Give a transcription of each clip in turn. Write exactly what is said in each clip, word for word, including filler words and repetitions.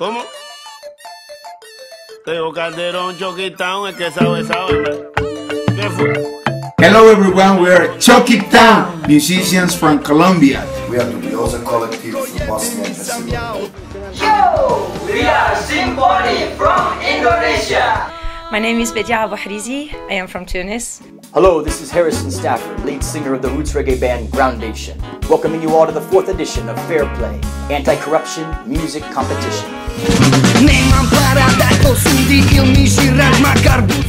¿Cómo? Teo Calderón, Choc Quib Town, el que sabe, sabe. ¿Qué fue? Hello everyone, we are Choc Quib Town, musicians from Colombia. We are Dubioza Kolektiv from Bosnia and Pennsylvania. Yo, we are Simboni from Indonesia. My name is Badiaa Bourizi, I am from Tunis. Hello, this is Harrison Stafford, lead singer of the roots reggae band Groundation, welcoming you all to the fourth edition of Fair Play, anti-corruption music competition.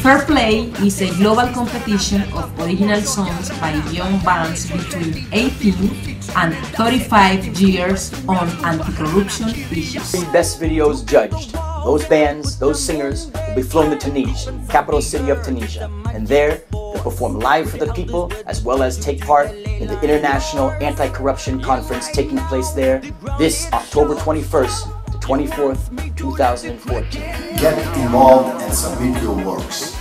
Fair Play is a global competition of original songs by young bands between eighteen and thirty-five years on anti-corruption issues. Three best videos judged. Those bands, those singers will be flown to Tunisia, capital city of Tunisia, and there they'll perform live for the people as well as take part in the International Anti-Corruption Conference taking place there this October twenty-first to twenty-fourth, two thousand fourteen. Get involved and submit your works.